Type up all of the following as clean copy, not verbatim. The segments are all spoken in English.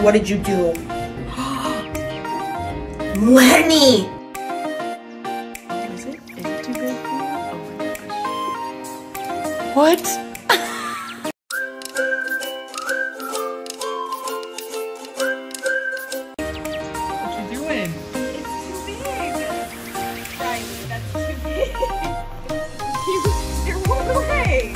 What did you do? Lenny! Is it too big for you? Oh my gosh. What? What you doing? It's too big. Right, that's too big. You're one away.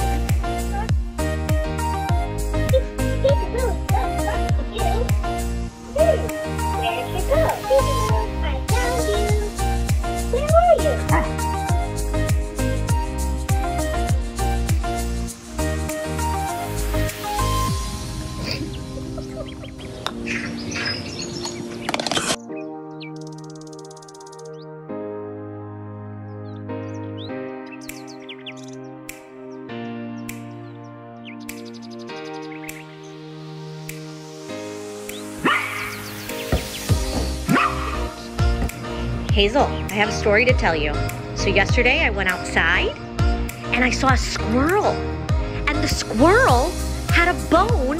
Hazel, I have a story to tell you. So yesterday I went outside and I saw a squirrel. And the squirrel had a bone.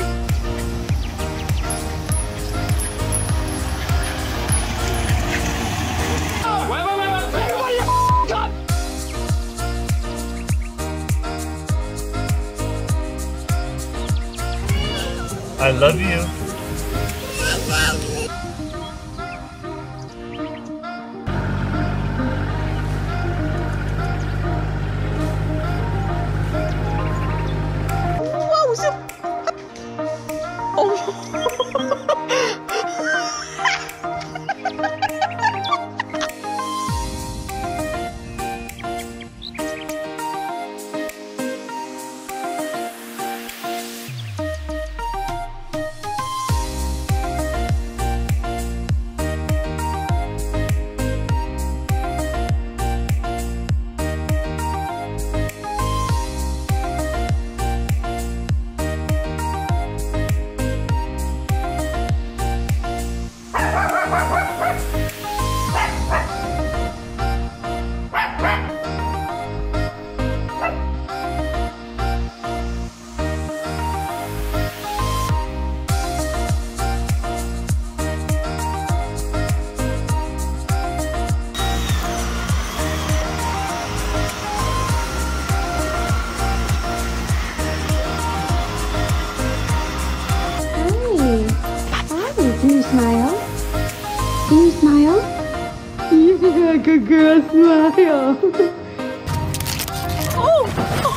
I love you. Can you smile? You're a good girl, smile. Oh!